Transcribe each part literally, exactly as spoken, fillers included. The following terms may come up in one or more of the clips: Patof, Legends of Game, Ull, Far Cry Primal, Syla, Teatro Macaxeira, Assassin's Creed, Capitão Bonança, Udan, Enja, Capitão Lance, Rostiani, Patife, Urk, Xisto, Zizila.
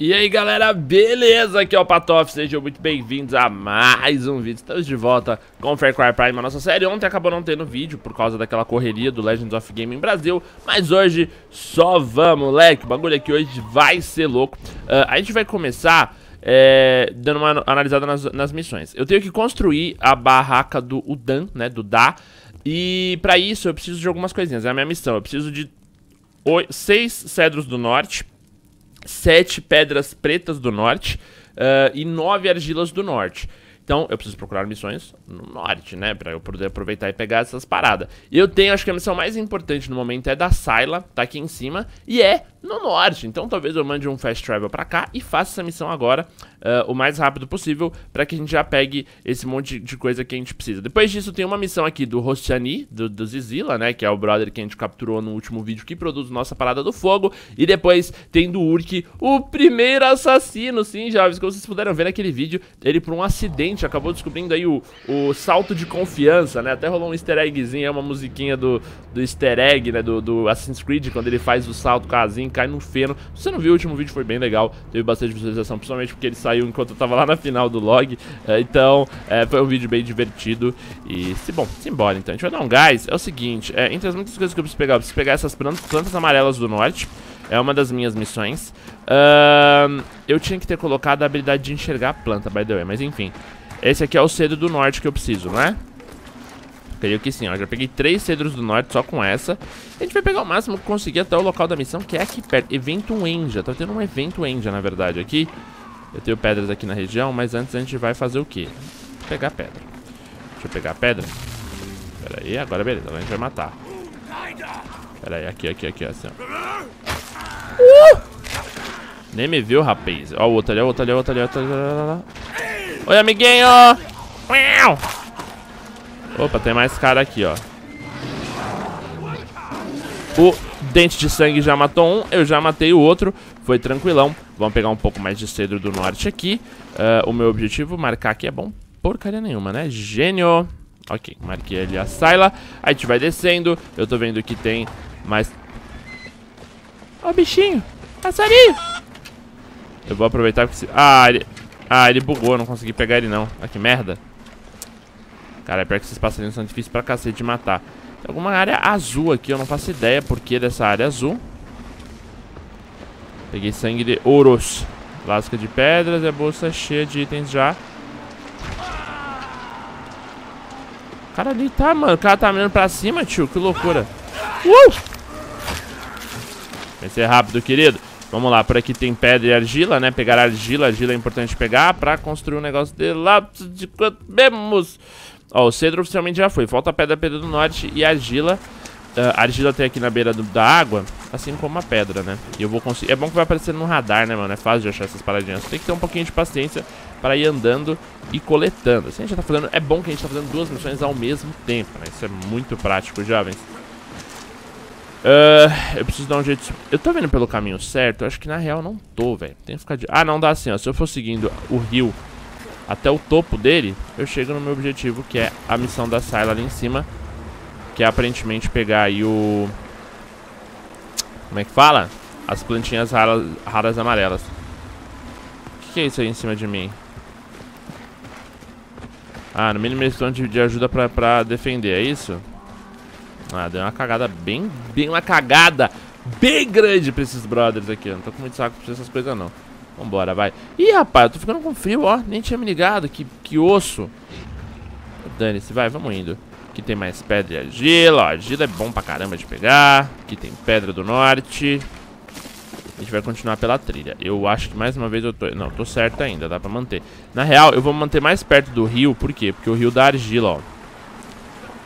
E aí galera, beleza? Aqui é o Patof, sejam muito bem-vindos a mais um vídeo. Estamos de volta com o Far Cry Primal, nossa série. Ontem acabou não tendo vídeo por causa daquela correria do Legends of Game em Brasil, mas hoje só vamos, moleque. O bagulho aqui hoje vai ser louco. uh, A gente vai começar é, dando uma analisada nas, nas missões. Eu tenho que construir a barraca do Udan, né, do Dá. E pra isso eu preciso de algumas coisinhas, é a minha missão. Eu preciso de seis cedros do norte, sete pedras pretas do norte uh, e nove argilas do norte. Então eu preciso procurar missões no norte, né, pra eu poder aproveitar e pegar essas paradas. E eu tenho, acho que a missão mais importante no momento é da Syla, tá aqui em cima, e é no norte. Então talvez eu mande um fast travel pra cá e faça essa missão agora uh, o mais rápido possível, pra que a gente já pegue esse monte de coisa que a gente precisa. Depois disso tem uma missão aqui do Rostiani, do, do Zizila, né, que é o brother que a gente capturou no último vídeo, que produz nossa parada do fogo. E depois tem do Urk, o primeiro assassino. Sim, jovens, como vocês puderam ver naquele vídeo, ele por um acidente acabou descobrindo aí o, o salto de confiança, né. Até rolou um easter eggzinho, é uma musiquinha do, do easter egg, né, do, do Assassin's Creed, quando ele faz o salto casinho, cai no feno. Se você não viu, o último vídeo foi bem legal, teve bastante visualização, principalmente porque ele saiu enquanto eu tava lá na final do log. Então, é, foi um vídeo bem divertido. E, se bom, simbora então. A gente vai dar um gás. É o seguinte, é, entre as muitas coisas que eu preciso pegar, eu preciso pegar essas plantas, plantas amarelas do norte. É uma das minhas missões. uh, Eu tinha que ter colocado a habilidade de enxergar a planta, by the way, mas enfim. Esse aqui é o cedro do norte que eu preciso, né? Creio que sim, ó. Já peguei três cedros do norte só com essa. A gente vai pegar o máximo que conseguir até o local da missão, que é aqui perto. Evento Enja. Tá tendo um evento Enja, na verdade, aqui. Eu tenho pedras aqui na região, mas antes a gente vai fazer o quê? Pegar pedra. Deixa eu pegar a pedra. Pera aí, agora beleza. Agora a gente vai matar. Pera aí, aqui, aqui, aqui, assim, ó. Uh! Nem me viu, rapaz. Ó, o outro ali, ó, o outro ali, ó, o outro ali, ó, outro ali, ó. Oi, amiguinho! Miau! Opa, tem mais cara aqui, ó. O dente de sangue já matou um, eu já matei o outro. Foi tranquilão. Vamos pegar um pouco mais de cedro do norte aqui. uh, O meu objetivo, marcar aqui é bom. Porcaria nenhuma, né? Gênio. Ok, marquei ali a Syla. A gente vai descendo, eu tô vendo que tem mais... Ó, oh, bichinho, passarinho. Eu vou aproveitar porque se... Ah, ele... Ah, ele bugou, eu não consegui pegar ele não. Ah, que merda. Cara, é pior que esses passarinhos são difíceis pra cacete de matar. Tem alguma área azul aqui, eu não faço ideia por que dessa área azul. Peguei sangue de ouros. Lasca de pedras e a bolsa cheia de itens já. O cara ali tá, mano. O cara tá mirando pra cima, tio. Que loucura. Uh! Vai ser rápido, querido. Vamos lá, por aqui tem pedra e argila, né? Pegar argila, argila é importante pegar pra construir um negócio de lápis de quanto bebemos. Ó, o cedro oficialmente já foi. Falta a pedra, pedra do norte e argila. Uh, argila tem aqui na beira do, da água, assim como a pedra, né? E eu vou conseguir... É bom que vai aparecer no radar, né, mano? É fácil de achar essas paradinhas. Tem que ter um pouquinho de paciência para ir andando e coletando. Assim a gente tá fazendo... É bom que a gente tá fazendo duas missões ao mesmo tempo, né? Isso é muito prático, jovens. Uh, eu preciso dar um jeito... Eu tô vendo pelo caminho certo? Eu acho que na real não tô, velho. Tem que ficar de... Ah, não, dá assim, ó. Se eu for seguindo o rio... Até o topo dele, eu chego no meu objetivo, que é a missão da Syla ali em cima. Que é aparentemente pegar aí o... Como é que fala? As plantinhas raras, raras amarelas. O que, que é isso aí em cima de mim? Ah, no mínimo eles estão de, de ajuda pra, pra defender, é isso? Ah, deu uma cagada bem... Bem uma cagada bem grande pra esses brothers aqui. Eu não tô com muito saco pra essas coisas não. Vambora, vai. Ih, rapaz, eu tô ficando com frio, ó. Nem tinha me ligado, que, que osso. Dane-se, vai, vamos indo. Aqui tem mais pedra e argila, ó. Argila é bom pra caramba de pegar. Aqui tem pedra do norte. A gente vai continuar pela trilha. Eu acho que mais uma vez eu tô... Não, tô certo ainda, dá pra manter. Na real, eu vou manter mais perto do rio, por quê? Porque o rio da argila, ó.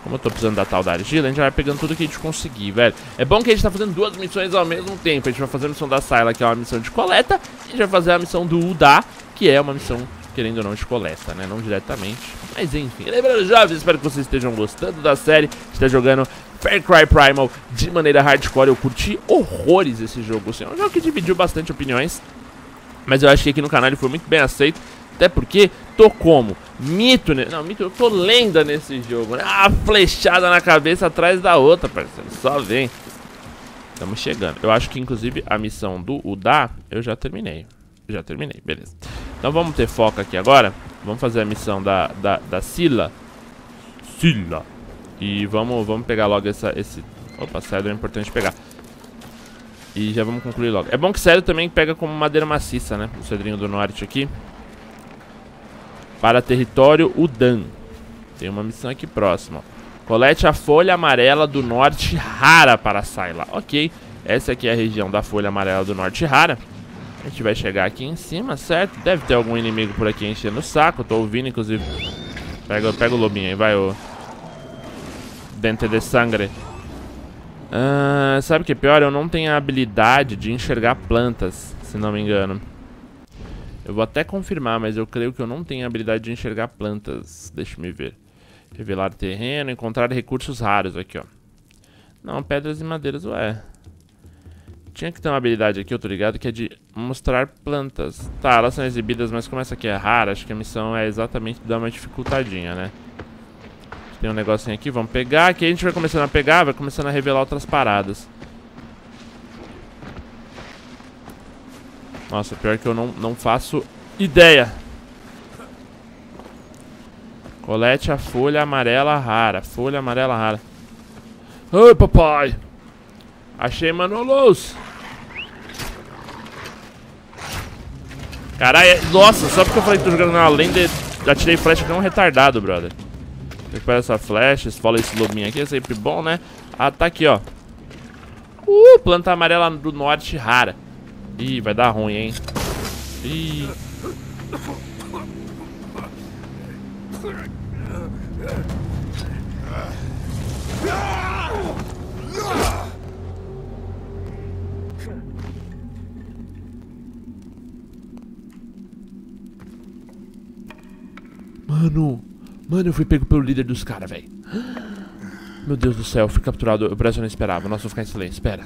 Como eu tô precisando da tal da argila, a gente vai pegando tudo que a gente conseguir, velho. É bom que a gente tá fazendo duas missões ao mesmo tempo. A gente vai fazer a missão da Syla, que é uma missão de coleta. E a gente vai fazer a missão do Uda, que é uma missão, querendo ou não, de coleta, né? Não diretamente, mas enfim. Lembrando, jovens, espero que vocês estejam gostando da série. A gente tá jogando Far Cry Primal de maneira hardcore. Eu curti horrores esse jogo, assim. É um jogo que dividiu bastante opiniões, mas eu acho que aqui no canal ele foi muito bem aceito. Até porque tô como? Mito, né? Não, mito, eu tô lenda nesse jogo, né? Ah, flechada na cabeça atrás da outra, parceiro. Só vem. Estamos chegando. Eu acho que, inclusive, a missão do Uda eu já terminei. Já terminei, beleza. Então vamos ter foco aqui agora. Vamos fazer a missão da, da, da Sila. Sila. E vamos, vamos pegar logo essa, esse... Opa, cedro é importante pegar. E já vamos concluir logo. É bom que cedro também pega como madeira maciça, né? O cedrinho do norte aqui. Para território Udan. Tem uma missão aqui próxima, ó. Colete a folha amarela do norte rara para Saila. Ok, essa aqui é a região da folha amarela do norte rara. A gente vai chegar aqui em cima, certo? Deve ter algum inimigo por aqui enchendo o saco. Tô ouvindo, inclusive. Pega, pega o lobinho aí, vai, o Dente de Sangre. Ah, sabe o que é pior? Eu não tenho a habilidade de enxergar plantas, se não me engano. Eu vou até confirmar, mas eu creio que eu não tenho a habilidade de enxergar plantas. Deixa eu me ver. Revelar terreno, encontrar recursos raros aqui, ó. Não, pedras e madeiras, ué. Tinha que ter uma habilidade aqui, eu tô ligado, que é de mostrar plantas. Tá, elas são exibidas, mas como essa aqui é rara, acho que a missão é exatamente dar uma dificultadinha, né? Tem um negocinho aqui, vamos pegar. Aqui a gente vai começando a pegar, vai começando a revelar outras paradas. Nossa, pior que eu não, não faço ideia. Colete a folha amarela rara. Folha amarela rara. Ai, papai! Achei, mano, luz. Caralho, nossa, só porque eu falei que tô jogando na lenda, já tirei flecha que é um retardado, brother. Recupera essa flecha, esfola esse lobinho aqui, é sempre bom, né? Ah, tá aqui, ó. Uh, planta amarela do norte rara. Ih, vai dar ruim, hein? Ih. Mano, mano, eu fui pego pelo líder dos caras, velho. Meu Deus do céu, eu fui capturado. Eu parece que eu não esperava. Nossa, eu vou ficar em silêncio. Espera.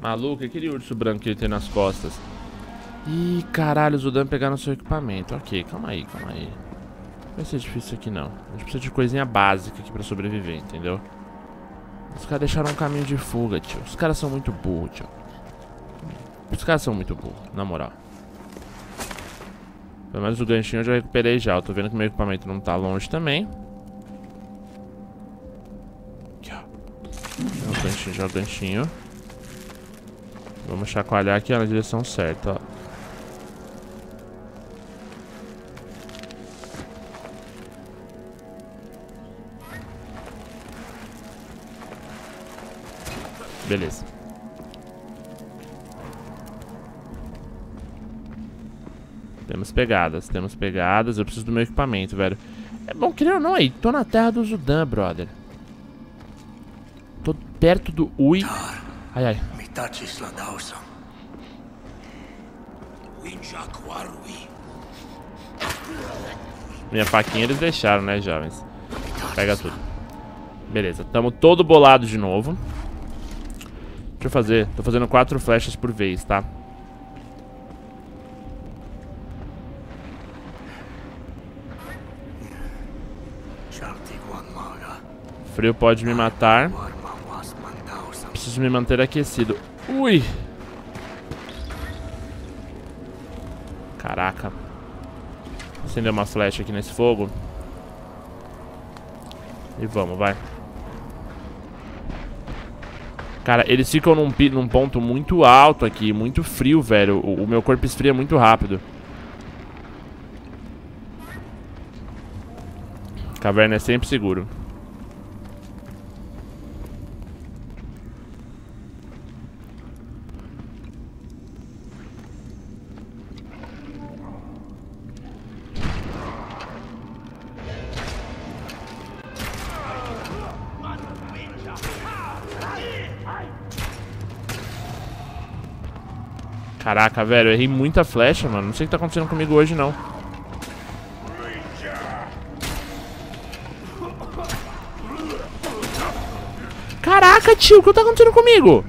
Maluco, aquele urso branco que ele tem nas costas. Ih, caralho, os Udan pegaram seu equipamento. Ok, calma aí, calma aí. Não vai ser difícil isso aqui, não. A gente precisa de coisinha básica aqui pra sobreviver, entendeu? Os caras deixaram um caminho de fuga, tio. Os caras são muito burros, tio. Os caras são muito burros, na moral. Pelo menos o ganchinho eu já recuperei já. Eu tô vendo que meu equipamento não tá longe também. Aqui, ó. Já o ganchinho, já o ganchinho. Vamos chacoalhar aqui, ó, na direção certa, ó. Beleza. Temos pegadas, temos pegadas. Eu preciso do meu equipamento, velho. É bom, querer ou não, aí. Tô na terra do Udan, brother. Tô perto do Ui. Ai, ai. Minha faquinha eles deixaram, né, jovens? Pega tudo. Beleza, tamo todo bolado de novo. Deixa eu fazer. Tô fazendo quatro flechas por vez, tá? Frio pode me matar. Preciso me manter aquecido. Ui! Caraca. Acendeu uma flecha aqui nesse fogo. E vamos, vai. Cara, eles ficam num, num ponto muito alto aqui. Muito frio, velho. O, o meu corpo esfria muito rápido. Caverna é sempre seguro. Caraca, velho, eu errei muita flecha, mano. Não sei o que tá acontecendo comigo hoje, não. Caraca, tio, o que tá acontecendo comigo?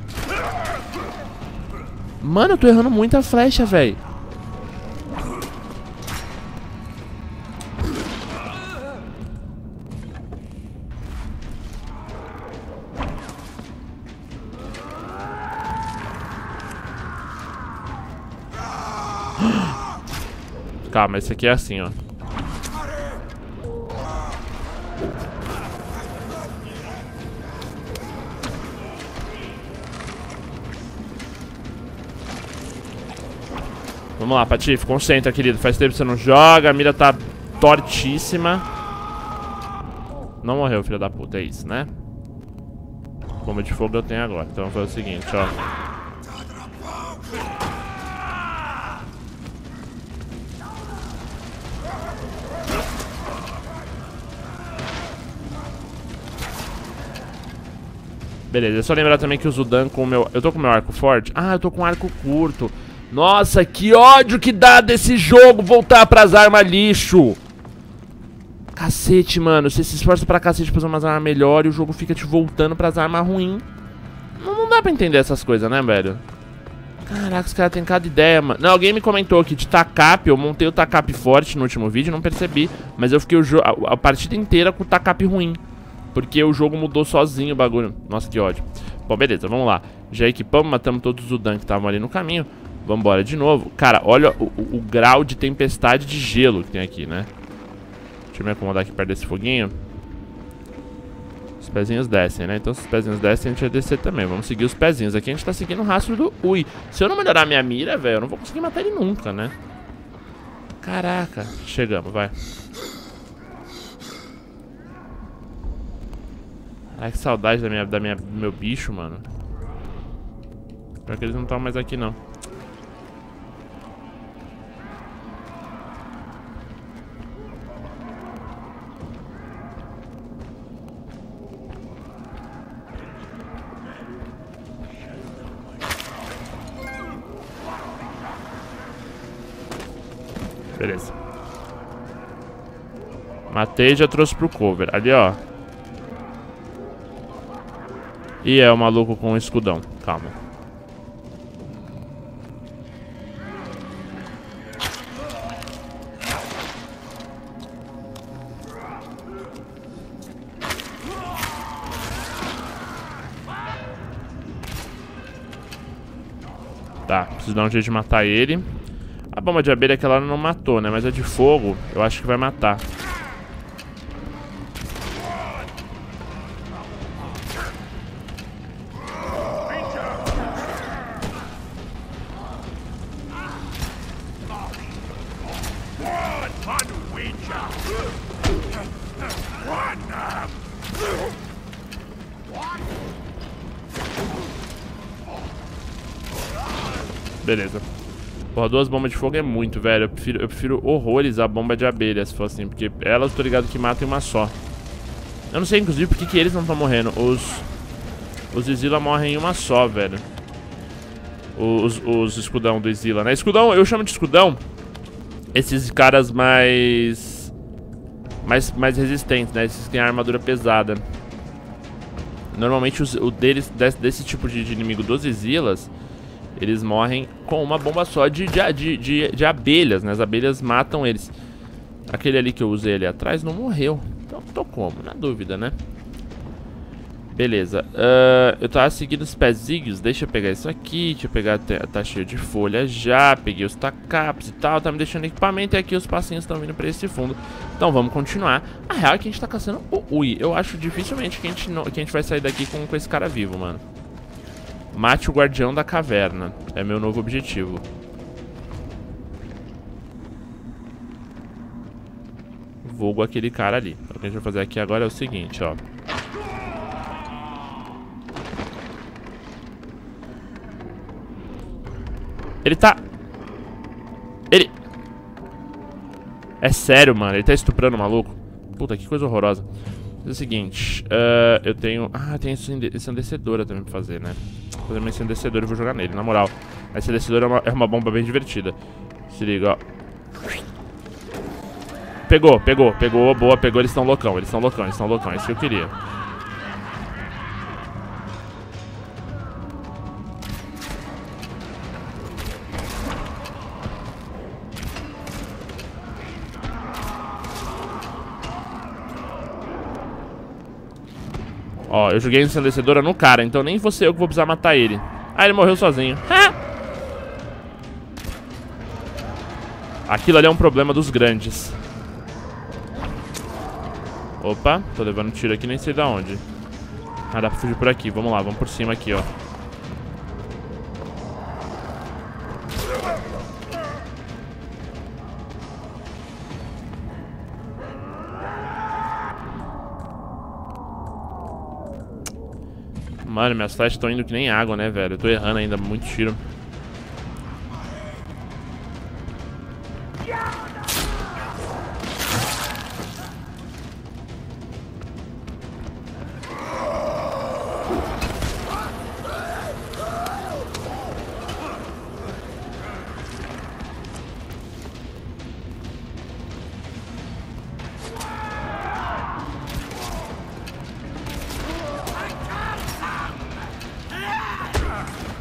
Mano, eu tô errando muita flecha, velho. Calma, esse aqui é assim, ó. Vamos lá, Patife, concentra, querido. Faz tempo que você não joga, a mira tá tortíssima. Não morreu, filho da puta, é isso, né? Bomba de fogo eu tenho agora, então vamos fazer o seguinte, ó. Beleza, é só lembrar também que uso o dano com o meu... Eu tô com o meu arco forte? Ah, eu tô com um arco curto. Nossa, que ódio que dá desse jogo voltar pras armas lixo. Cacete, mano. Você se esforça pra cacete pra usar umas armas melhores e o jogo fica te voltando pras armas ruins. Não, não dá pra entender essas coisas, né, velho? Caraca, os caras têm cada ideia, mano. Não, alguém me comentou aqui de tacap. Eu montei o tacap forte no último vídeo, não percebi. Mas eu fiquei o jo... a partida inteira com o tacap ruim. Porque o jogo mudou sozinho o bagulho. Nossa, que ódio. Bom, beleza, vamos lá. Já equipamos, matamos todos os Udan que estavam ali no caminho. Vambora de novo. Cara, olha o, o, o grau de tempestade de gelo que tem aqui, né? Deixa eu me acomodar aqui perto desse foguinho. Os pezinhos descem, né? Então se os pezinhos descem, a gente vai descer também. Vamos seguir os pezinhos. Aqui a gente tá seguindo o rastro do Ull. Se eu não melhorar minha mira, velho, eu não vou conseguir matar ele nunca, né? Caraca. Chegamos, vai. Ai, que saudade da minha, da minha, do meu bicho, mano. Pior que eles não estão mais aqui, não. Beleza. Matei e já trouxe pro cover. Ali, ó. E é o maluco com o escudão. Calma. Tá, preciso dar um jeito de matar ele. A bomba de abelha aquela não matou, né? Mas a de fogo eu acho que vai matar. Beleza. Porra, duas bombas de fogo é muito, velho. Eu prefiro, eu prefiro horrores a bomba de abelha, se for assim. Porque elas, tô ligado, que matam em uma só. Eu não sei, inclusive, por que que eles não estão morrendo. Os... Os Isila morrem em uma só, velho. Os, os escudão do Isila, né? Escudão, eu chamo de escudão. Esses caras mais... Mais, mais resistentes, né? Esses que têm armadura pesada. Normalmente, os, o deles, desse, desse tipo de, de inimigo dos Isilas... Eles morrem com uma bomba só de, de, de, de abelhas, né? As abelhas matam eles. Aquele ali que eu usei ali atrás não morreu. Então tô como? Na dúvida, né? Beleza. Uh, eu tava seguindo os pezinhos. Deixa eu pegar isso aqui. Deixa eu pegar... Tá cheio de folha já. Peguei os tacaps e tal. Tá me deixando equipamento. E aqui os passinhos estão vindo pra esse fundo. Então vamos continuar. A real é que a gente tá caçando o Ull. Eu acho dificilmente que a gente, não, que a gente vai sair daqui com, com esse cara vivo, mano. Mate o guardião da caverna. É meu novo objetivo. Vogo aquele cara ali. O que a gente vai fazer aqui agora é o seguinte, ó. Ele tá... Ele... É sério, mano. Ele tá estuprando o maluco. Puta, que coisa horrorosa. É o seguinte. Uh, eu tenho... Ah, tem ensandecedora também pra fazer, né? Vou fazer uma ensandecedora e vou jogar nele, na moral. A ensandecedora é uma, é uma bomba bem divertida. Se liga, ó. Pegou, pegou, pegou. Boa, pegou. Eles estão loucão, eles estão loucão, eles estão loucão. É isso que eu queria. Ó, eu joguei a ensandecedora no cara, então nem vou ser eu que vou precisar matar ele. Ah, ele morreu sozinho. Ah! Aquilo ali é um problema dos grandes. Opa, tô levando tiro aqui, nem sei da onde. Ah, dá pra fugir por aqui. Vamos lá, vamos por cima aqui, ó. Mano, minhas flechas estão indo que nem água, né, velho? Eu tô errando ainda muito tiro.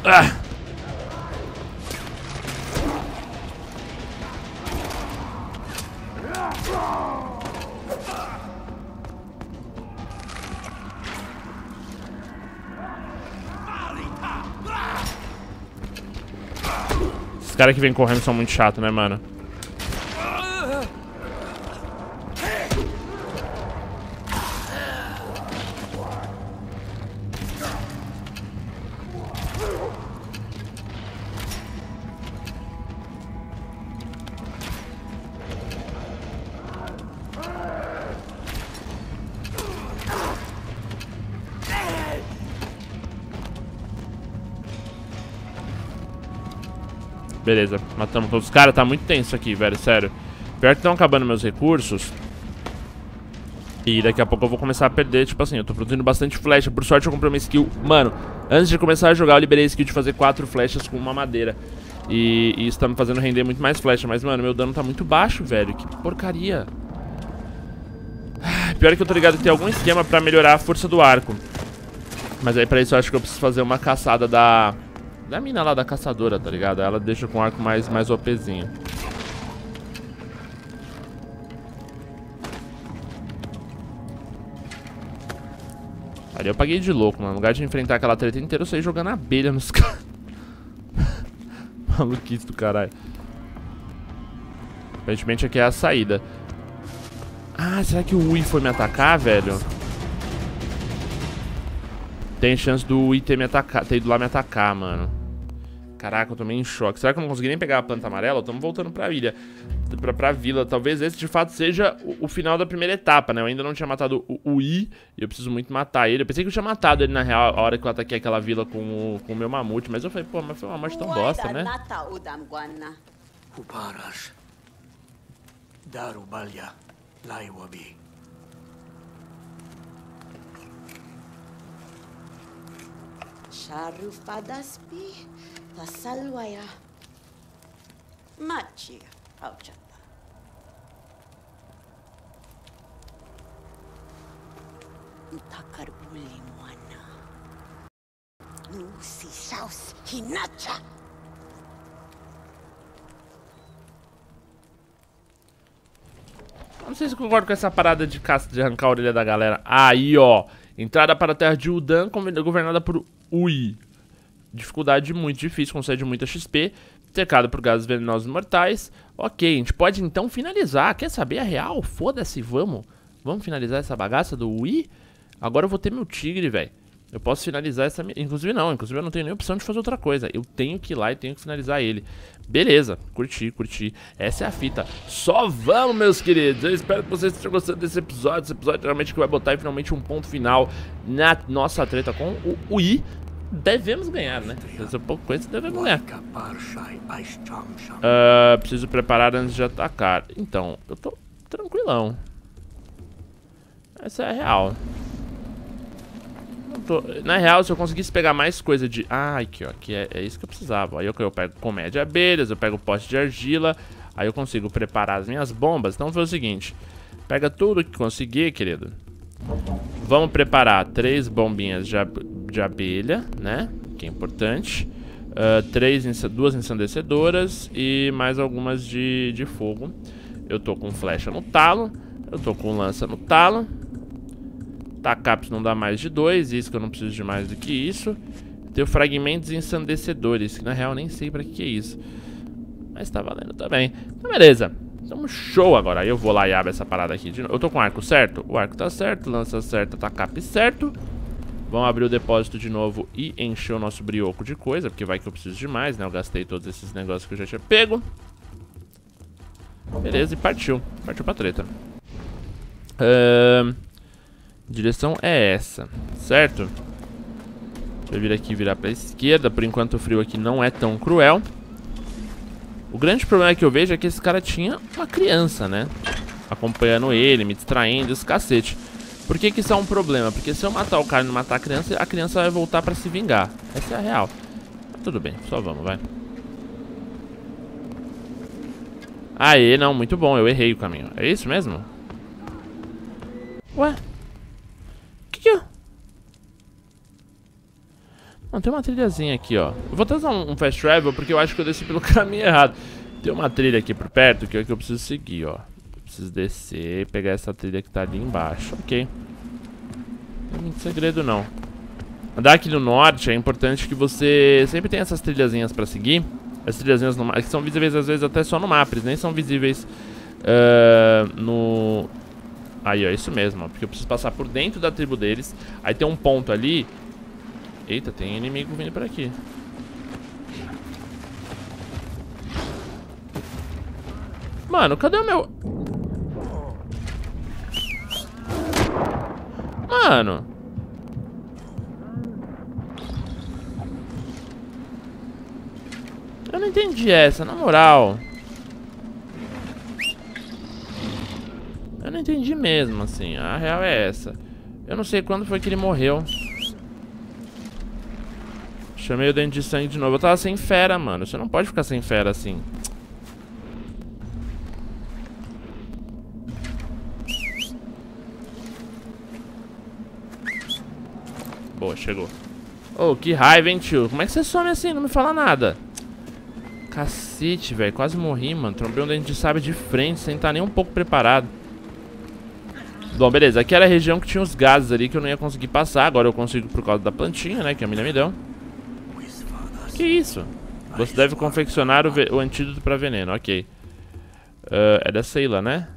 Ah. Esses caras que vêm correndo são muito chatos, né, mano? Beleza, matamos todos os caras. Tá muito tenso aqui, velho, sério. Pior que estão acabando meus recursos. E daqui a pouco eu vou começar a perder. Tipo assim, eu tô produzindo bastante flecha. Por sorte eu comprei uma skill. Mano, antes de começar a jogar eu liberei a skill de fazer quatro flechas com uma madeira. E, e isso tá me fazendo render muito mais flecha. Mas, mano, meu dano tá muito baixo, velho. Que porcaria. Pior que eu tô ligado que tem algum esquema pra melhorar a força do arco. Mas aí pra isso eu acho que eu preciso fazer uma caçada da... Da mina lá da caçadora, tá ligado? Ela deixa com o arco mais, mais OPzinho. Ali eu paguei de louco, mano. No lugar de enfrentar aquela treta inteira, eu saí jogando abelha nos caras. Maluquice do caralho. Aparentemente aqui é a saída. Ah, será que o Ull foi me atacar, velho? Tem chance do I T me atacar, ter ido lá me atacar, mano. Caraca, eu tô meio em choque. Será que eu não consegui nem pegar a planta amarela? Estamos voltando pra ilha, pra, pra vila. Talvez esse de fato seja o, o final da primeira etapa, né? Eu ainda não tinha matado o, o I. E eu preciso muito matar ele. Eu pensei que eu tinha matado ele na real, a hora que eu ataquei aquela vila com o, com o meu mamute. Mas eu falei, pô, mas foi uma morte tão bosta, né? Charufadaspi, Tasaluaya, Matia, Alchata. Utakarulimuana, Nusi Saus Hinacha. sei se eu concordo com essa parada de caça, de arrancar a orelha da galera. Aí, ó. Entrada para a terra de Udan, governada por Ull. Dificuldade muito difícil, concede muita X P. Cercado por gases venenosos mortais. Ok, a gente pode então finalizar. Quer saber a real? Foda-se, vamos. Vamos finalizar essa bagaça do Ull? Agora eu vou ter meu tigre, velho. Eu posso finalizar essa... Inclusive não, inclusive eu não tenho nem opção de fazer outra coisa. Eu tenho que ir lá e tenho que finalizar ele. Beleza, curti, curti. Essa é a fita. Só vamos, meus queridos. Eu espero que vocês estejam gostando desse episódio. Esse episódio realmente que vai botar finalmente um ponto final na nossa treta com o Ull. Devemos ganhar, né? Essa pouca coisa devemos ganhar. Uh, preciso preparar antes de atacar. Então, eu tô tranquilão. Essa é a real. Na real, se eu conseguisse pegar mais coisa de... Ah, aqui, ó, aqui é, é isso que eu precisava. Aí eu, eu pego colmeia de abelhas, eu pego pote de argila. Aí eu consigo preparar as minhas bombas. Então foi o seguinte. Pega tudo que conseguir, querido. Vamos preparar três bombinhas de, ab de abelha, né? Que é importante. uh, três, duas ensandecedoras e mais algumas de, de fogo. Eu tô com flecha no talo. Eu tô com lança no talo. Tacaps não dá mais de dois, isso que eu não preciso de mais do que isso. Tem fragmentos ensandecedores, que na real nem sei pra que é isso. Mas tá valendo também. Então beleza, então show agora. Aí eu vou lá e abro essa parada aqui de novo. Eu tô com o arco certo? O arco tá certo, lança certa, tacap certo. Vamos abrir o depósito de novo e encher o nosso brioco de coisa, porque vai que eu preciso de mais, né? Eu gastei todos esses negócios que eu já tinha pego. Beleza, e partiu. Partiu pra treta. Ahn... Um... Direção é essa, certo? Deixa eu vir aqui e virar pra esquerda. Por enquanto o frio aqui não é tão cruel. O grande problema que eu vejo é que esse cara tinha uma criança, né? Acompanhando ele, me distraindo, esse cacete. Por que que isso é um problema? Porque se eu matar o cara e não matar a criança, a criança vai voltar pra se vingar. Essa é a real. Mas tudo bem, só vamos, vai. Aê, não, muito bom, eu errei o caminho. É isso mesmo? Ué? Não, tem uma trilhazinha aqui, ó. Eu vou tentar um, um fast travel porque eu acho que eu desci pelo caminho errado. Tem uma trilha aqui por perto que é que eu preciso seguir, ó. Eu preciso descer e pegar essa trilha que tá ali embaixo. Ok. Não é muito segredo, não. Andar aqui no norte é importante que você... Sempre tem essas trilhazinhas pra seguir. As trilhazinhas no mapa, que são visíveis às vezes até só no mapa. Eles nem são visíveis uh, no... Aí, ó, isso mesmo, ó. Porque eu preciso passar por dentro da tribo deles. Aí tem um ponto ali... Eita, tem inimigo vindo por aqui. Mano, cadê o meu... Mano. Eu não entendi essa, na moral. Eu não entendi mesmo, assim. A real é essa. Eu não sei quando foi que ele morreu. Chamei o dente de sangue de novo. Eu tava sem fera, mano. Você não pode ficar sem fera assim. Boa, chegou. Oh, que raiva, hein, tio. Como é que você some assim? Não me fala nada. Cacete, velho. Quase morri, mano. Trombei um dente de sabre de frente, sem estar nem um pouco preparado. Bom, beleza. Aqui era a região que tinha os gases ali que eu não ia conseguir passar. Agora eu consigo por causa da plantinha, né? Que a mina me deu. Que isso? Você deve confeccionar o, o antídoto para veneno, ok. Uh, é da Seila, né?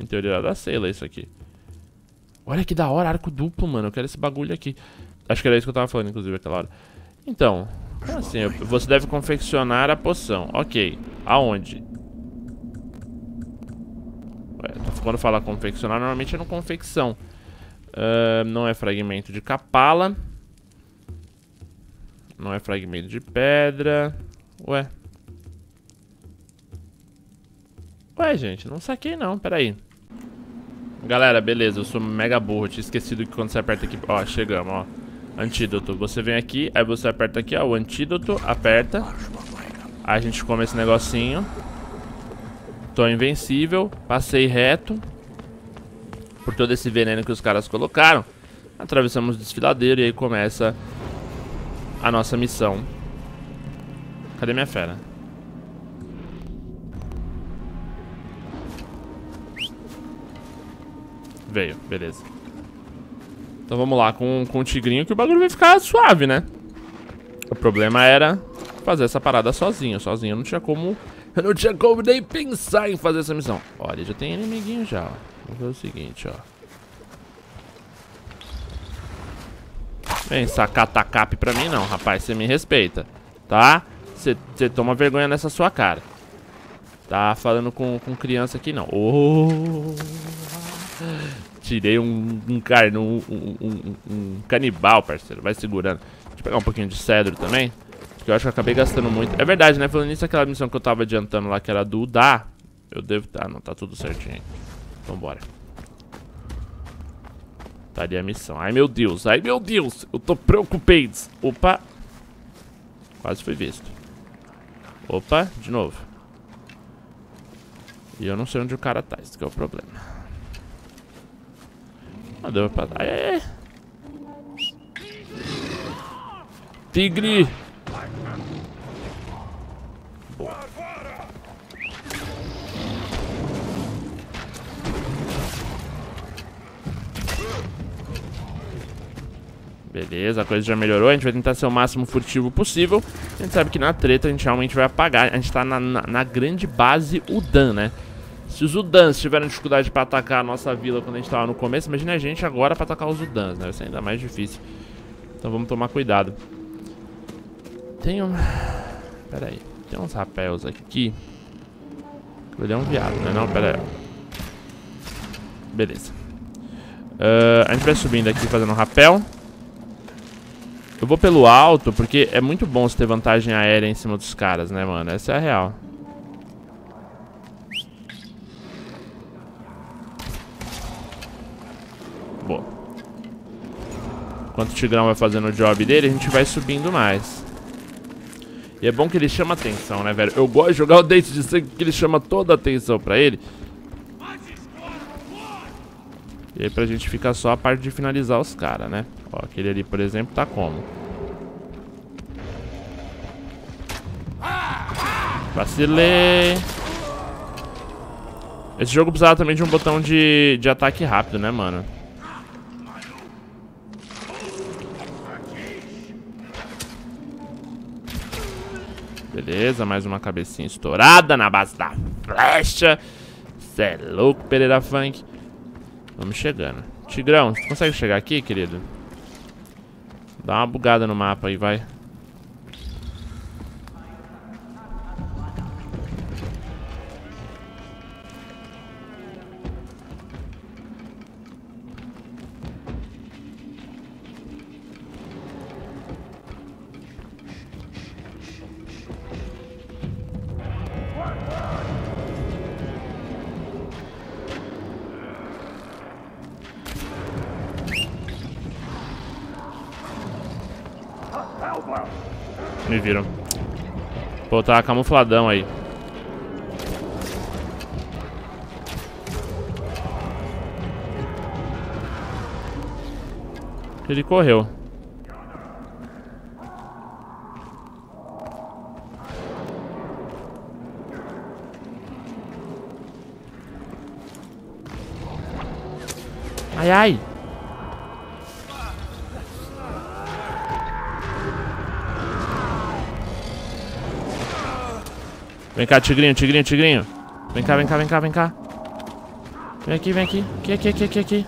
Em teoria é da Seila isso aqui. Olha que da hora, arco duplo, mano. Eu quero esse bagulho aqui. Acho que era isso que eu tava falando, inclusive, aquela hora. Então, assim, eu, você deve confeccionar a poção. Ok, aonde? Ué, quando eu falar confeccionar, normalmente é no confecção. Uh, não é fragmento de capala. Não é fragmento de pedra. Ué. Ué, gente, não saquei não, peraí. Galera, beleza, eu sou mega burro. Tinha esquecido que quando você aperta aqui... Ó, chegamos, ó. Antídoto, você vem aqui. Aí você aperta aqui, ó, o antídoto. Aperta. Aí a gente come esse negocinho. Tô invencível. Passei reto por todo esse veneno que os caras colocaram. Atravessamos o desfiladeiro e aí começa... a nossa missão. Cadê minha fera? Veio, beleza. Então vamos lá com, com o tigrinho, que o bagulho vai ficar suave, né? O problema era fazer essa parada sozinho. Sozinho eu não tinha como... Eu não tinha como nem pensar em fazer essa missão. Olha, já tem inimiguinho já, ó. Vamos ver o seguinte, ó. Vem sacar tacape pra mim não, rapaz. Você me respeita, tá? Você toma vergonha nessa sua cara. Tá falando com, com criança aqui não. Oh, tirei um, um, carne, um, um, um, um canibal, parceiro. Vai segurando. Deixa eu pegar um pouquinho de cedro também, porque eu acho que eu acabei gastando muito. É verdade, né? Falando nisso, aquela missão que eu tava adiantando lá, que era do Udá, eu devo... Ah, não, tá tudo certinho. Então bora. Tá ali a missão. Ai meu Deus, ai meu Deus, eu tô preocupado. Opa. Quase fui visto. Opa, de novo. E eu não sei onde o cara tá, esse que é o problema. Ah, deu pra... Aê. Tigre. Boa. Beleza, a coisa já melhorou. A gente vai tentar ser o máximo furtivo possível. A gente sabe que na treta a gente realmente vai apagar. A gente tá na, na, na grande base Udan, né? Se os Udans tiveram dificuldade pra atacar a nossa vila quando a gente tava no começo, imagina a gente agora pra atacar os Udans, né? Vai ser ainda mais difícil. Então vamos tomar cuidado. Tem um... Pera aí. Tem uns rapéus aqui. Ele é um viado, né? Não, pera aí. Beleza. Uh, a gente vai subindo aqui fazendo um rapel. Eu vou pelo alto, porque é muito bom você ter vantagem aérea em cima dos caras, né, mano? Essa é a real. Boa. Enquanto o Tigrão vai fazendo o job dele, a gente vai subindo mais. E é bom que ele chama atenção, né, velho? Eu gosto de jogar o Dente de Sangue, que ele chama toda a atenção pra ele. E aí pra gente ficar só a parte de finalizar os caras, né? Ó, aquele ali, por exemplo, tá como? Vacilei! Esse jogo precisava também de um botão de, de ataque rápido, né, mano? Beleza, mais uma cabecinha estourada na base da flecha. Cê é louco, Pereira Funk. Vamos chegando. Tigrão, você consegue chegar aqui, querido? Dá uma bugada no mapa aí, vai. Me viram. Pô, tá camufladão aí. Ele correu. Ai, ai. Vem cá, tigrinho, tigrinho, tigrinho. Vem cá, vem cá, vem cá, vem cá. Vem aqui, vem aqui. Aqui, aqui, aqui, aqui, aqui.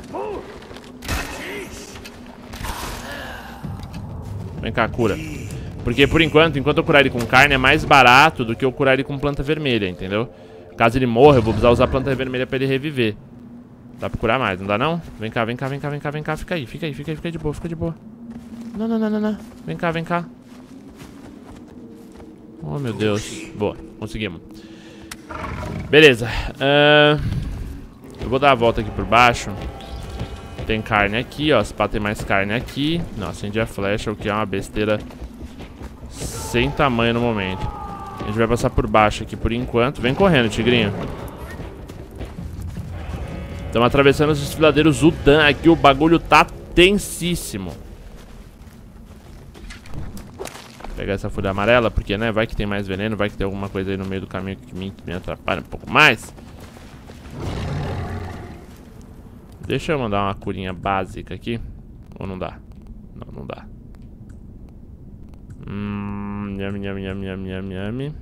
Vem cá, cura. Porque por enquanto, enquanto eu curar ele com carne, é mais barato do que eu curar ele com planta vermelha, entendeu? Caso ele morra, eu vou precisar usar a planta vermelha pra ele reviver. Dá pra curar mais, não dá não? Vem cá, vem cá, vem cá, vem cá, vem cá. Fica aí, fica aí, fica aí, fica aí de boa, fica de boa. Não, não, não, não, não. Vem cá, vem cá. Oh, meu Deus. Boa, conseguimos. Beleza. uh, Eu vou dar a volta aqui por baixo. Tem carne aqui, ó. Se pá, tem mais carne aqui. Não, acendi a flecha, o que é uma besteira sem tamanho no momento. A gente vai passar por baixo aqui por enquanto. Vem correndo, tigrinho. Estamos atravessando os desfiladeiros Udan. Aqui o bagulho tá tensíssimo. Pegar essa folha amarela, porque, né, vai que tem mais veneno, vai que tem alguma coisa aí no meio do caminho que me, que me atrapalha um pouco mais. Deixa eu mandar uma curinha básica aqui. Ou não dá? Não, não dá. Hum, yam, yam, yam, yam, yam, yam.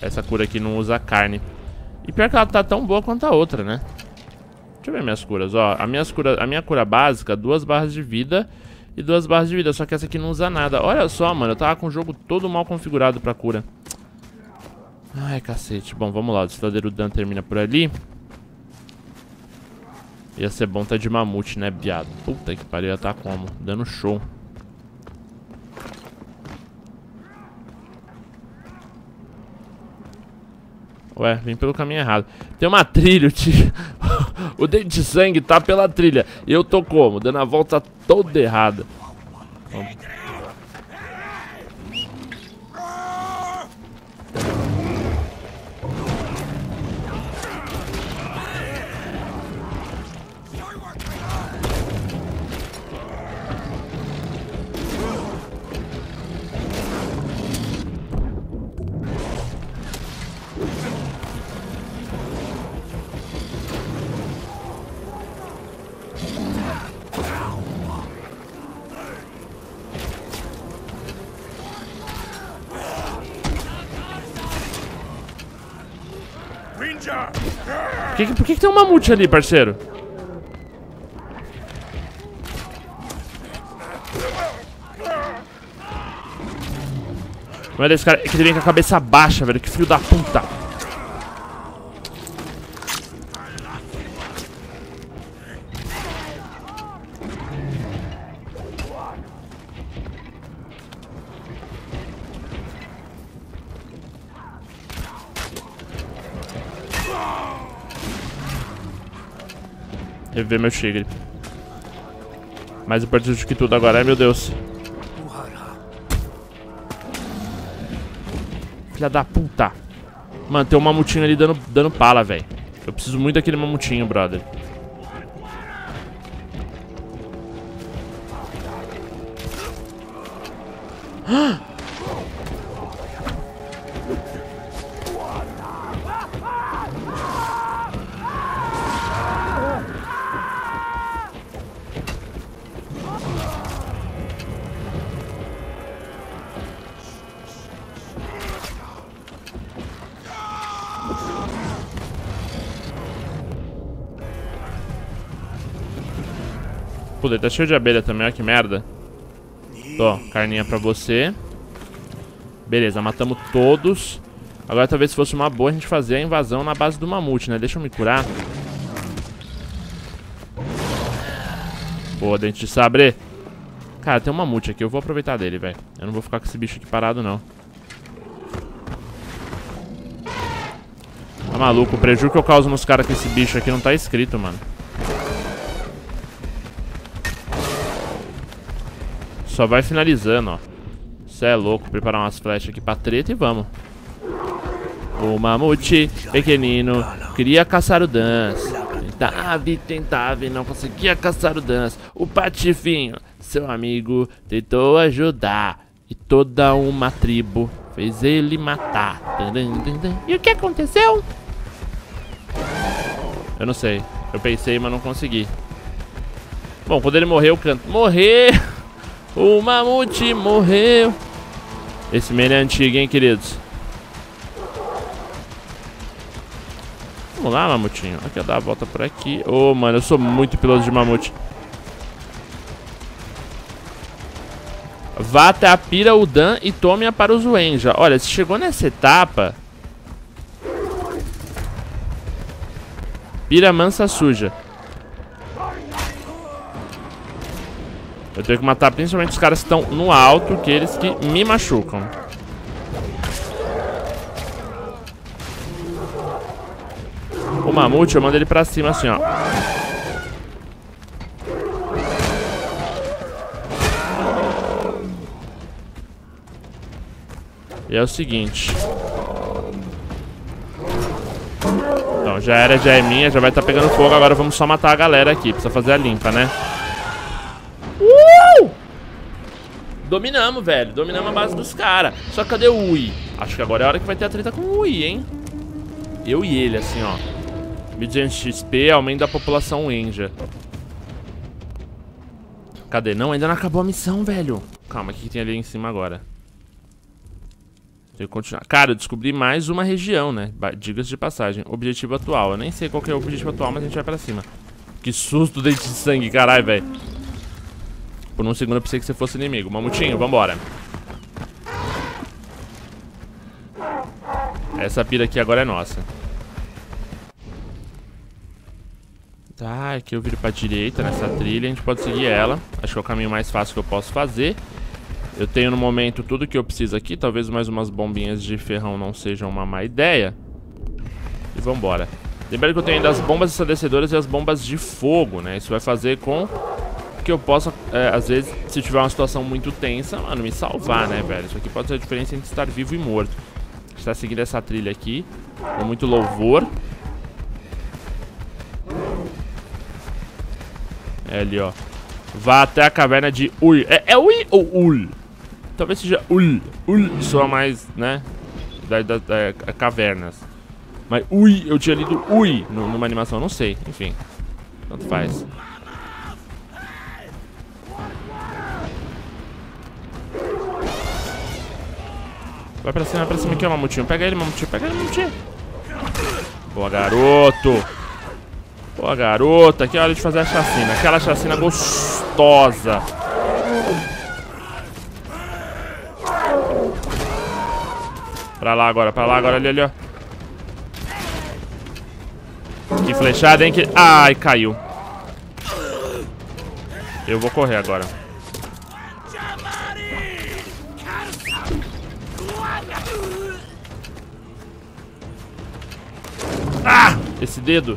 Essa cura aqui não usa carne. E pior que ela tá tão boa quanto a outra, né? Deixa eu ver minhas curas, ó. A, minhas cura, a minha cura básica, duas barras de vida e duas barras de vida. Só que essa aqui não usa nada. Olha só, mano. Eu tava com o jogo todo mal configurado pra cura. Ai, cacete. Bom, vamos lá. O Estadeiro Dan termina por ali. Ia ser bom tá de mamute, né, viado? Puta que pariu. Ia tá como? Dando show. Ué, vim pelo caminho errado. Tem uma trilha, tio. O dente de sangue tá pela trilha. E eu tô como? Dando a volta toda errada. Vamos. Por que, por que, que tem um mamute ali, parceiro? Olha esse cara que ele vem com a cabeça baixa, velho. Que filho da puta. Reviver meu tigre. Mais importante do que tudo agora, ai meu Deus. Filha da puta. Mano, tem um mamutinho ali dando, dando pala, velho. Eu preciso muito daquele mamutinho, brother. Ah! Puta, tá cheio de abelha também, olha que merda. Tô, carninha pra você. Beleza, matamos todos. Agora talvez fosse uma boa a gente fazer a invasão na base do mamute, né? Deixa eu me curar. Boa, dente de sabre. Cara, tem um mamute aqui, eu vou aproveitar dele, velho. Eu não vou ficar com esse bicho aqui parado, não. Tá maluco, o prejuízo que eu causo nos caras com esse bicho aqui não tá escrito, mano. Só vai finalizando, ó. Cê é louco, preparar umas flechas aqui pra treta e vamos. O mamute pequenino queria caçar o Dance. Tentava e tentava e não conseguia caçar o Dance. O Patifinho, seu amigo, tentou ajudar. E toda uma tribo fez ele matar. E o que aconteceu? Eu não sei. Eu pensei, mas não consegui. Bom, quando ele morreu, eu canto. Morrer! O mamute morreu. Esse meme é antigo, hein, queridos. Vamos lá, mamutinho. Aqui eu dar a volta por aqui. Ô, oh, mano, eu sou muito piloto de mamute. Vá até a pira Udan e tome-a para o Zuenja. Olha, se chegou nessa etapa... Pira mansa suja. Eu tenho que matar principalmente os caras que estão no alto, que eles que me machucam. O mamute, eu mando ele pra cima assim, ó. E é o seguinte. Então, já era, já é minha, já vai estar pegando fogo. Agora vamos só matar a galera aqui. Precisa fazer a limpa, né? Dominamos, velho. Dominamos a base dos caras. Só que cadê o Ull? Acho que agora é a hora que vai ter a treta com o Ull, hein? Eu e ele, assim, ó. mil e duzentos X P, aumenta a população Enja. Cadê? Não, ainda não acabou a missão, velho. Calma, o que tem ali em cima agora? Tem que continuar. Cara, eu descobri mais uma região, né? Diga-se de passagem. Objetivo atual. Eu nem sei qual que é o objetivo atual, mas a gente vai pra cima. Que susto, dente de sangue, caralho, velho. Por um segundo eu pensei que você fosse inimigo. Mamutinho, vambora. Essa pira aqui agora é nossa. Tá, aqui eu viro pra direita nessa trilha. A gente pode seguir ela. Acho que é o caminho mais fácil que eu posso fazer. Eu tenho no momento tudo que eu preciso aqui. Talvez mais umas bombinhas de ferrão não sejam uma má ideia. E vambora. Lembrando que eu tenho ainda as bombas estabelecedoras e as bombas de fogo, né? Isso vai fazer com que eu possa, é, às vezes, se tiver uma situação muito tensa, mano, me salvar, né, velho? Isso aqui pode ser a diferença entre estar vivo e morto. A gente tá seguindo essa trilha aqui com muito louvor. É ali, ó. Vá até a caverna de Ull. É, é Ull ou Ull? Talvez seja Ull. Ull soa mais, né? Da, da, da, da cavernas. Mas Ui, eu tinha lido Ui no, numa animação, não sei. Enfim, tanto faz. Vai pra cima, vai pra cima aqui, ó, mamutinho. Pega ele, mamutinho. Pega ele, mamutinho. Boa, garoto. Boa, garota, aqui é hora de fazer a chacina. Aquela chacina gostosa. Pra lá agora, pra lá agora, ali, ali, ó. Que flechada, hein? Que... Ai, caiu. Eu vou correr agora. Ah! Esse dedo.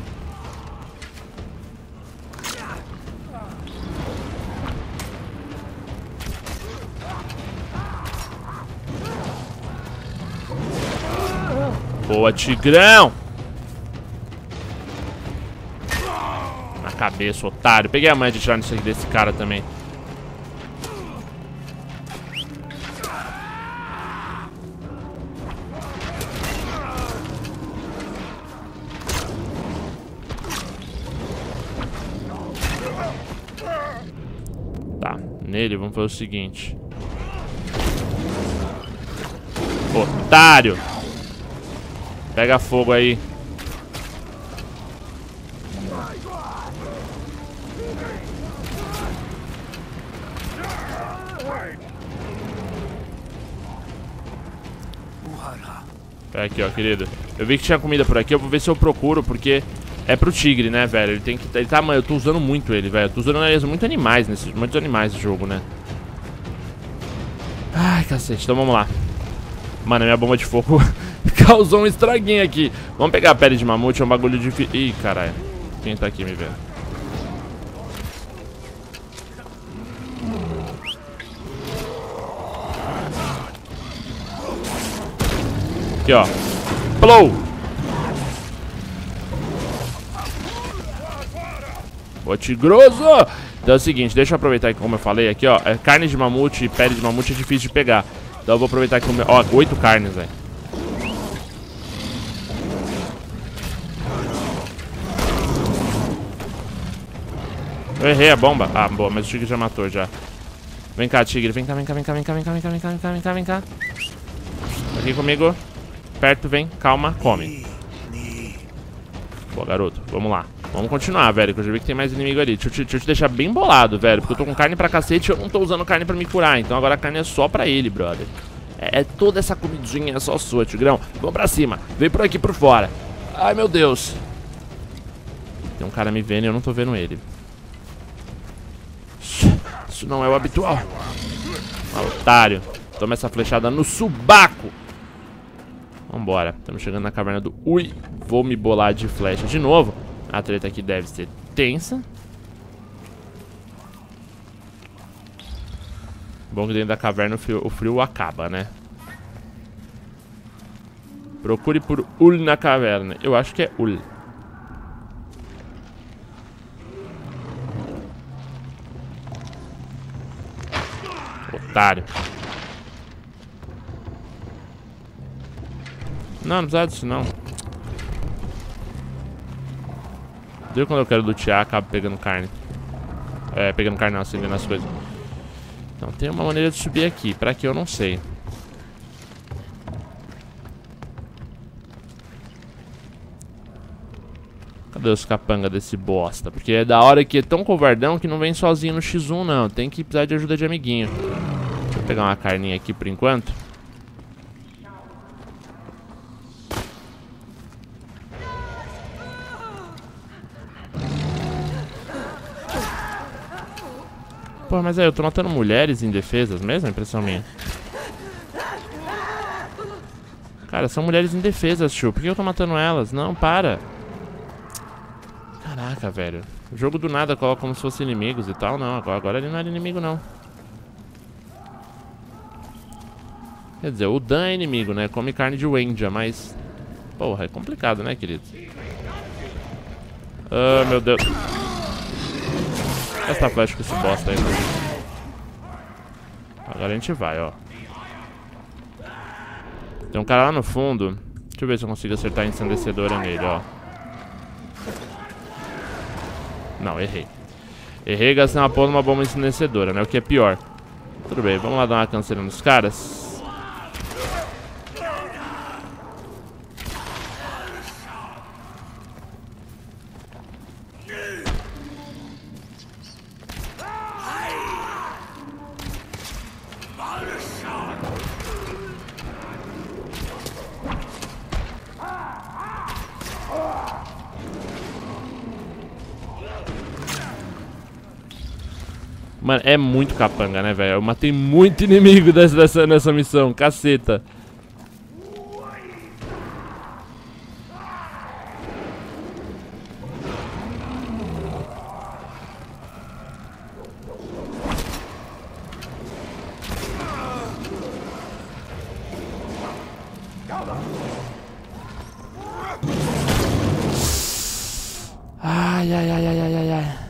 Boa, tigrão! Na cabeça, otário. Peguei a manha de tirar nisso aqui desse cara também. Tá, nele vamos fazer o seguinte. Otário! Pega fogo aí. Pera aqui, ó, querido. Eu vi que tinha comida por aqui, eu vou ver se eu procuro, porque é pro tigre, né, velho? Ele tem que... Ele tá, mano, eu tô usando muito ele, velho. Eu tô usando muito animais nesses... Muitos animais no jogo, né? Ai, cacete. Então vamos lá. Mano, a minha bomba de fogo... Causou um estraguinho aqui. Vamos pegar a pele de mamute, é um bagulho de... Ih, caralho. Quem tá aqui me vendo? Aqui, ó. Blow! Ô, tigroso! Então é o seguinte, deixa eu aproveitar que, como eu falei aqui, ó, carne de mamute e pele de mamute é difícil de pegar. Então eu vou aproveitar aqui o meu... Ó, oito carnes, velho. Eu errei a bomba. Ah, boa, mas o tigre já matou já. Vem cá, tigre. Vem cá, vem cá, vem cá, vem cá, vem cá, vem cá, vem cá, vem cá, vem cá, vem cá. Aqui comigo. Perto, vem. Calma, come. Boa, garoto. Vamos lá. Vamos continuar, velho, que eu já vi que tem mais inimigo ali. Deixa eu te, deixa eu te deixar bem bolado, velho, porque eu tô com carne pra cacete e eu não tô usando carne pra me curar. Então agora a carne é só pra ele, brother. É, é toda essa comidinha, é só sua, tigrão. Vamos pra cima. Vem por aqui, por fora. Ai, meu Deus. Tem um cara me vendo e eu não tô vendo ele. Isso não é o habitual. Otário. Toma essa flechada no subaco. Vambora. Estamos chegando na caverna do Ui. Vou me bolar de flecha de novo. A treta aqui deve ser tensa. Bom que dentro da caverna o frio, o frio acaba, né? Procure por Ull na caverna. Eu acho que é Ull. Otário. Não, não precisa disso não. Deu quando eu quero lutear, acabo pegando carne. É, pegando carne, acendendo as coisas. Então tem uma maneira de subir aqui. Pra que eu não sei. Cadê os capanga desse bosta? Porque é da hora que é tão covardão que não vem sozinho no xis um, não. Tem que precisar de ajuda de amiguinho. Deixa eu pegar uma carninha aqui por enquanto. Pô, mas aí, eu tô matando mulheres indefesas mesmo? É impressão minha. Cara, são mulheres indefesas, tio. Por que eu tô matando elas? Não, para. Caraca, velho. O jogo do nada coloca como se fossem inimigos e tal. Não, agora, agora ele não era inimigo, não. Quer dizer, o Dan é inimigo, né? Come carne de Wendia, mas... Porra, é complicado, né, querido? Ah, oh, meu Deus. Essa flecha com esse bosta aí. Agora a gente vai, ó. Tem um cara lá no fundo. Deixa eu ver se eu consigo acertar a ensandecedora nele, ó. Não, errei. Errei, gastei uma porra numa bomba ensandecedora, né? O que é pior. Tudo bem, vamos lá dar uma canseira nos caras. Mano, é muito capanga, né, velho? Eu matei muito inimigo dessa, dessa, nessa missão, caceta. Ai, ai, ai, ai, ai, ai, ai.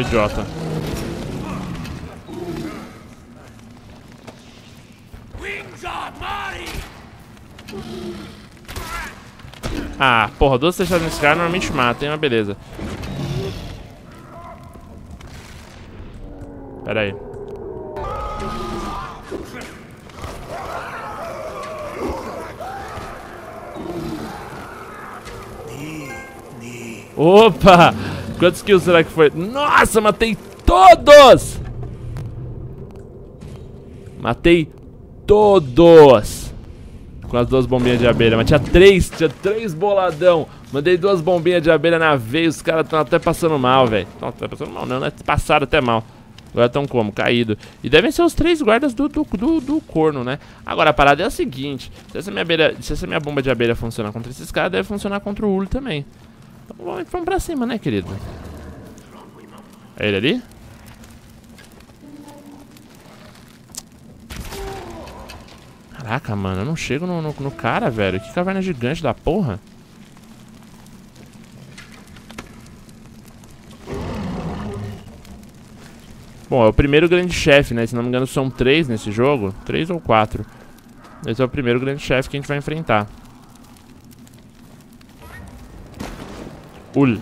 Idiota. Ah, porra, duas fechadas nesse cara normalmente mata, hein? Mas beleza. Pera aí. Opa! Quantos kills será que foi? Nossa, matei todos! Matei todos! Com as duas bombinhas de abelha. Mas tinha três, tinha três boladão. Mandei duas bombinhas de abelha na veia. Os caras estão até passando mal, velho. Não, tá passando mal não, né? Passaram até mal. Agora estão como? Caído. E devem ser os três guardas do, do, do, do corno, né? Agora, a parada é a seguinte. Se essa minha abelha, se essa minha bomba de abelha funciona contra esses caras, deve funcionar contra o Ull também. Vamos pra cima, né, querido? É ele ali? Caraca, mano, eu não chego no, no, no cara, velho. Que caverna gigante da porra. Bom, é o primeiro grande chefe, né? Se não me engano, são três nesse jogo. Três ou quatro. Esse é o primeiro grande chefe que a gente vai enfrentar. Ull.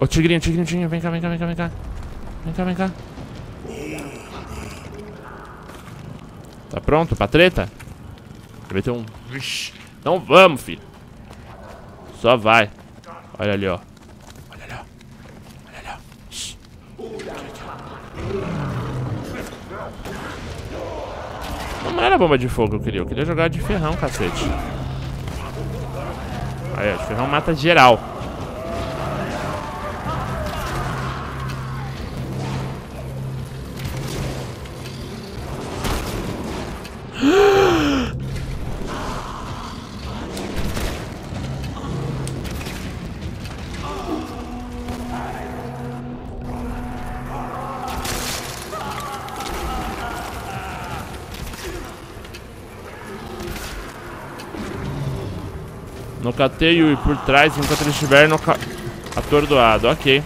Ô, tigrinho, tigrinho, tigrinho, vem cá, vem cá, vem cá, vem cá. Vem cá, vem cá. Tá pronto pra treta? Treta um. Vixe. Então vamos, filho. Só vai. Olha ali, ó. Olha ali, ó. Olha ali, ó. Shhh. Não era bomba de fogo que eu queria, eu queria jogar de ferrão, cacete. Aí, ó, de ferrão mata geral. Nocateio e por trás enquanto ele estiver noca... atordoado. Ok.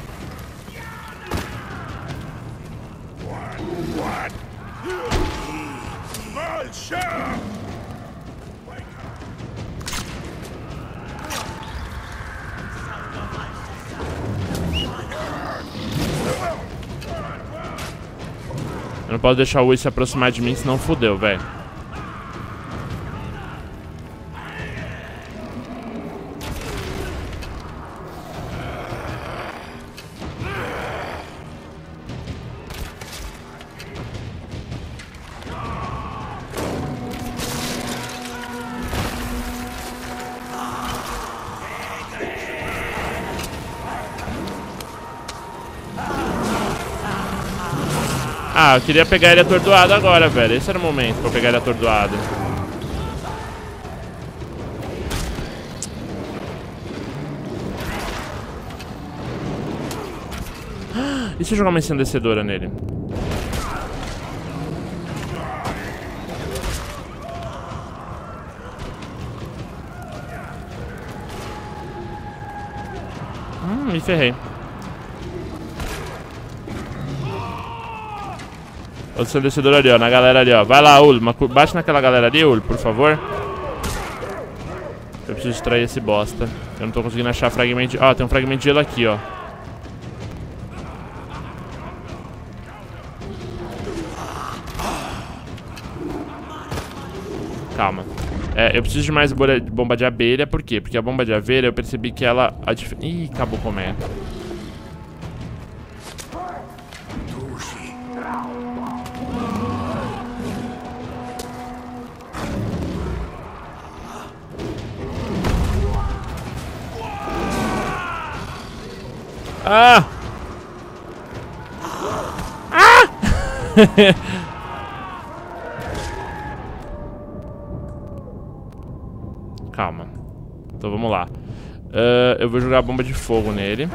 Eu não posso deixar o Ull se aproximar de mim, senão fodeu, velho. Ah, eu queria pegar ele atordoado agora, velho. Esse era o momento pra eu pegar ele atordoado. E se eu jogar uma ensandecedora nele? Hum, me ferrei. O seu descedor ali, ó, na galera ali, ó. Vai lá, Ull, bate naquela galera ali, Ull, por favor. Eu preciso extrair esse bosta. Eu não tô conseguindo achar fragmento de... Ó, ah, tem um fragmento de gelo aqui, ó. Calma. É, eu preciso de mais bolha... bomba de abelha, por quê? Porque a bomba de abelha eu percebi que ela... A dif... Ih, acabou como é. Ah! Ah! Calma. Então vamos lá. Uh, eu vou jogar a bomba de fogo nele.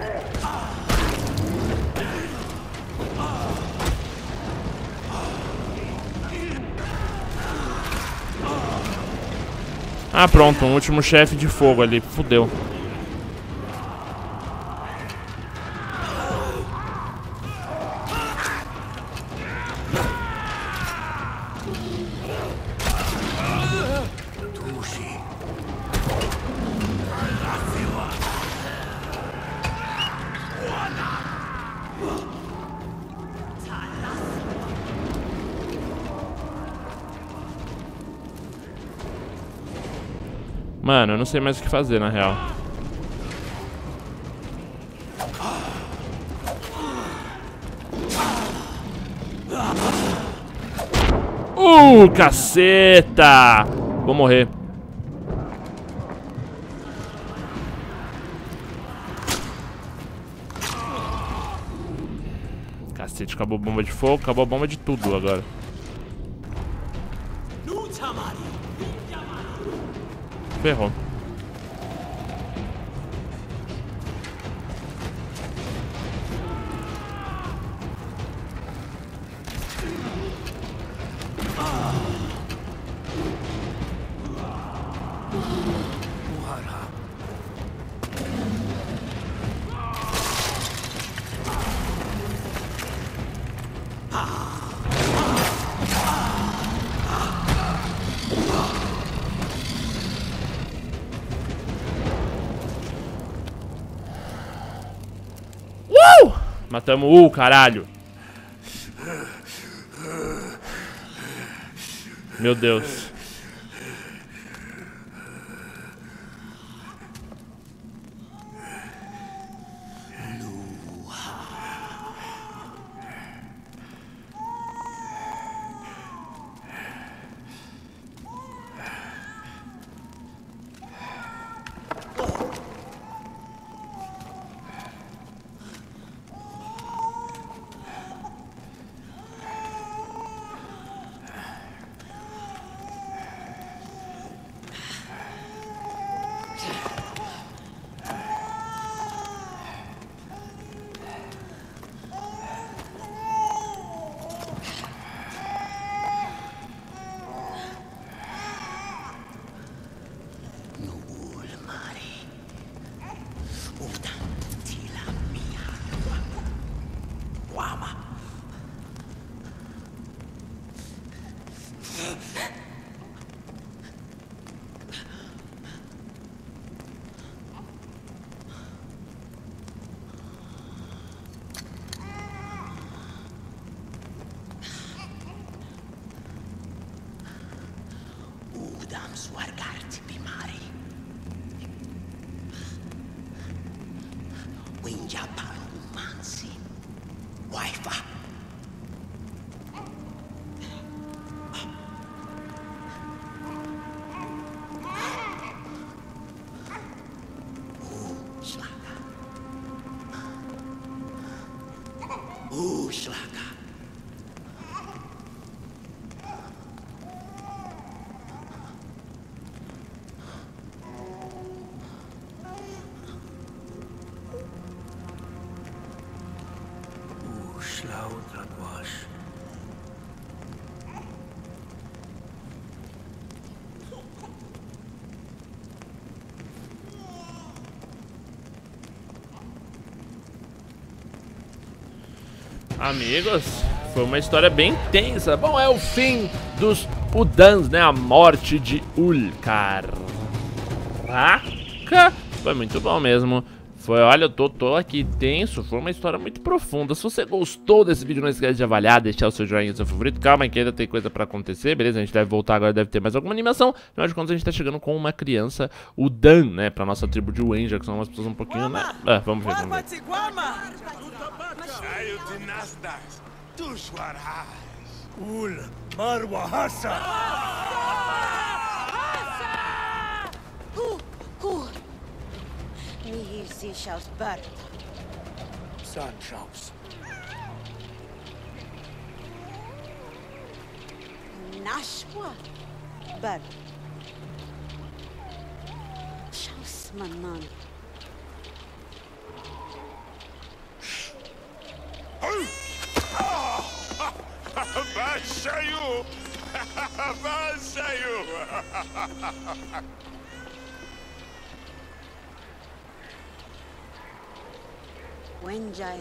Ah, pronto. Um último chefe de fogo ali. Fudeu. Mano, eu não sei mais o que fazer, na real. Uh, caceta! Vou morrer. Cacete, acabou a bomba de fogo, acabou a bomba de tudo agora. Ferrou. Matamos o uh, caralho. Meu Deus. Amigos, foi uma história bem tensa. Bom, é o fim dos Udans, né? A morte de Ull, caraca. Foi muito bom mesmo. Foi, olha, eu tô, tô aqui tenso. Foi uma história muito profunda. Se você gostou desse vídeo, não esquece de avaliar, deixar o seu joinha, o seu favorito. Calma que ainda tem coisa pra acontecer, beleza? A gente deve voltar agora, deve ter mais alguma animação. Afinal de contas, a gente tá chegando com uma criança Udan, né? Pra nossa tribo de Uenja, que são umas pessoas um pouquinho... Né? Ah, vamos ver, vamos ver. Nashua Bad Shows Maman. Saiu! Saiu! Wenjai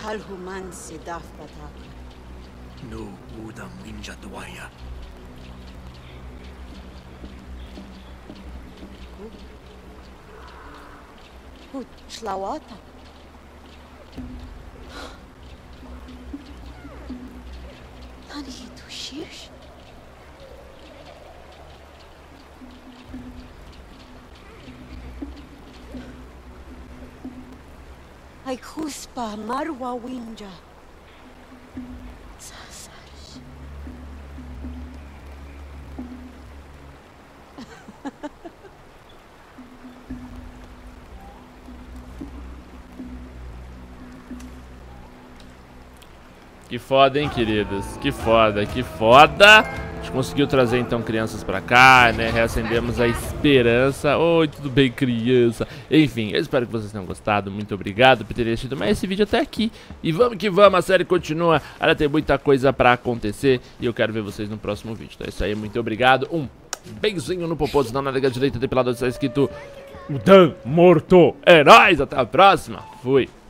Palhuman se daf patak. No Udam Winja Dwaya. Ut Shlawata. Ai cuspa marwa winja. Sasas. Que foda, hein, queridos? Que foda, que foda! A gente conseguiu trazer, então, crianças pra cá, né? Reacendemos a esperança. Oi, tudo bem, criança? Enfim, eu espero que vocês tenham gostado. Muito obrigado por terem assistido mais esse vídeo até aqui. E vamos que vamos, a série continua. Ainda tem muita coisa pra acontecer e eu quero ver vocês no próximo vídeo. Então é isso aí, muito obrigado. Um beijozinho no popô, se não na nega direita, tem pelado, está escrito Udan morto. É nóis, até a próxima. Fui.